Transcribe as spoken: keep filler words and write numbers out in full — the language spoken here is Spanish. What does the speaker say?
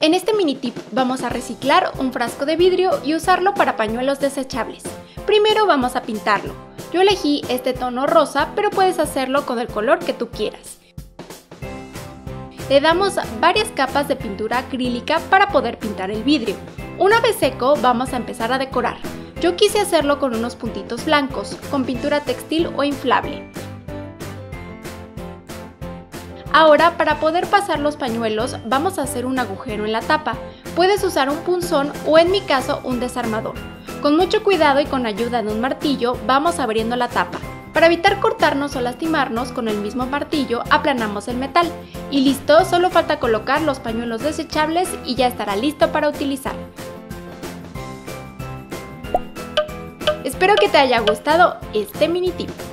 En este mini tip vamos a reciclar un frasco de vidrio y usarlo para pañuelos desechables. Primero vamos a pintarlo. Yo elegí este tono rosa, pero puedes hacerlo con el color que tú quieras. Le damos varias capas de pintura acrílica para poder pintar el vidrio. Una vez seco vamos a empezar a decorar. Yo quise hacerlo con unos puntitos blancos, con pintura textil o inflable. Ahora, para poder pasar los pañuelos, vamos a hacer un agujero en la tapa. Puedes usar un punzón o, en mi caso, un desarmador. Con mucho cuidado y con ayuda de un martillo, vamos abriendo la tapa. Para evitar cortarnos o lastimarnos, con el mismo martillo aplanamos el metal. Y listo, solo falta colocar los pañuelos desechables y ya estará listo para utilizar. Espero que te haya gustado este mini tip.